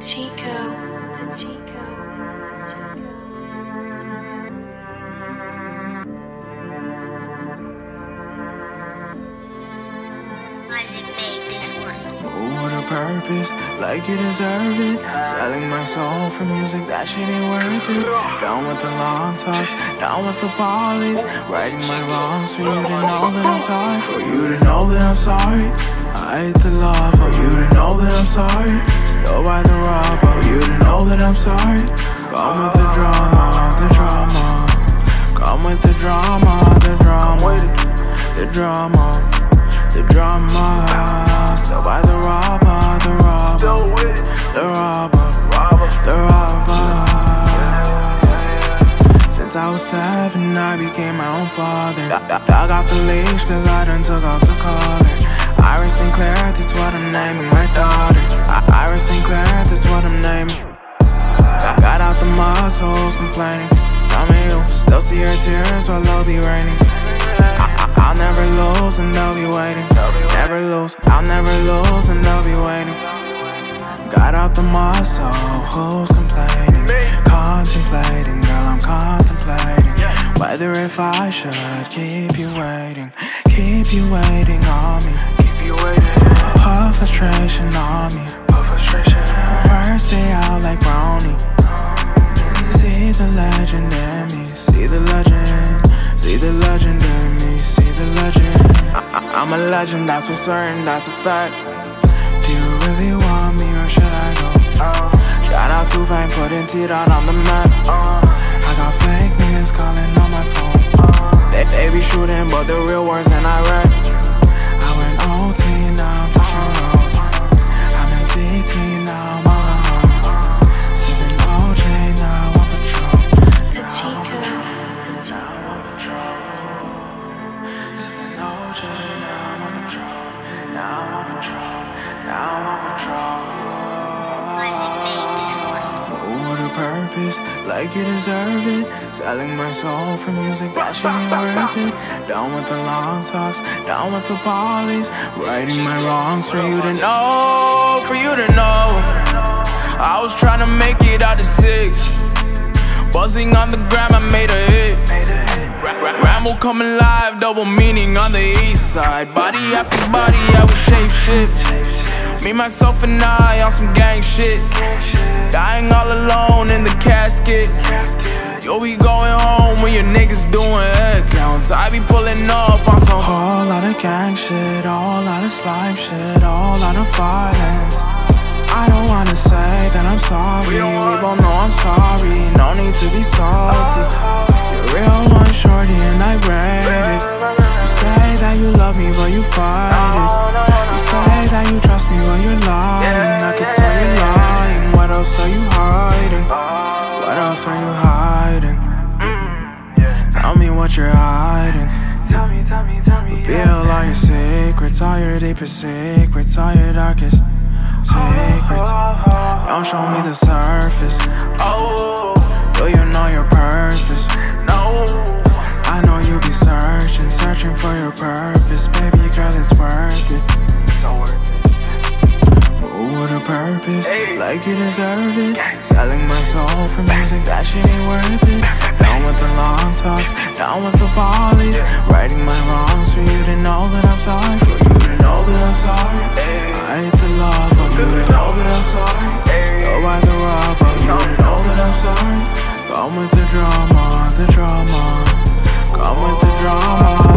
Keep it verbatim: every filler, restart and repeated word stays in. to Chico, to Chico, to Chico. Isaac made this one. Oh, what a purpose, like you deserve it. Selling my soul for music, that shit ain't worth it. Down with the long talks, down with the polys. Righting my wrongs for you to know that I'm sorry. For you to know that I'm sorry. I hate the love, for you to know that I'm sorry. Still by the rub, for you to know that I'm sorry. Come with the drama, the drama. Come with the drama, the drama. The drama, the drama. Still by the robber, the robber. The robber, the robber. Since I was seven, I became my own father. Dug off the leash, cause I done took off the collar. Iris Sinclair, that's what I'm naming my daughter. I Iris Sinclair, that's what I'm naming. I got out the muscles complaining. Tell me you still see your tears while I'll be raining. I I I'll never lose and they'll be waiting. Never lose, I'll never lose and they'll be waiting. Got out the muscle, who's complaining? Contemplating, girl, I'm contemplating whether if I should keep you waiting, keep you waiting on me. Her frustration on me. First day out like brownie. See the legend in me. See the legend. See the legend in me. See the legend. I I I'm a legend, that's for certain, that's a fact. Do you really want me or should I go? Shout out to Frank, putting T-Dot on the map. I got fake niggas calling on my phone. They, they be shooting, but the real words in Iraq. Now I'm touching roads. I'm in D T, now I'm all alone. Sipping O J, now I'm on patrol. The Chico. Now I'm on patrol. Sipping O J, now I'm on patrol. Now I'm on patrol. Now I'm on patrol. Isaac made this one. Oh, what a purpose, like you deserve it. Selling my soul for music, that shit ain't worth it. Down with the long talks, down with the polys. Righting my wrongs for you to know, for you to know. I was trying to make it out of six. Buzzing on the gram, I made a hit. Ramble coming live, double meaning on the east side. Body after body, I was shape shift. Me, myself, and I on some gang shit. Dying all alone in the casket. You'll be going home when your niggas doing head counts. I be pulling up on some whole lot of gang shit, all lot of slime shit, all lot of violence. I don't wanna say that I'm sorry. We, we both know I'm sorry. No need to be salty. You're real one shorty and I read it. You say that you love me but you fight it. You say that you trust me but you're lying. I can tell you're lying. What else are you hiding? What else are you hiding? Tell me what you're hiding. Tell me, tell me, tell me. Reveal all your secrets, all your deepest secrets, all your darkest secrets. Don't show me the surface. Do you know your purpose? I know you be searching, searching for your purpose. Baby girl, it's worth it. Oh, what a purpose, like you deserve it. Selling my soul for music, that shit ain't worth it. Down with the long talks, down with the polys. Righting my wrongs for you to know that I'm sorry. For you to know that I'm sorry. I hate the love, for you to know that I'm sorry. Still by the rub, for you to know that I'm sorry. Come with the drama, the drama. Come with the drama.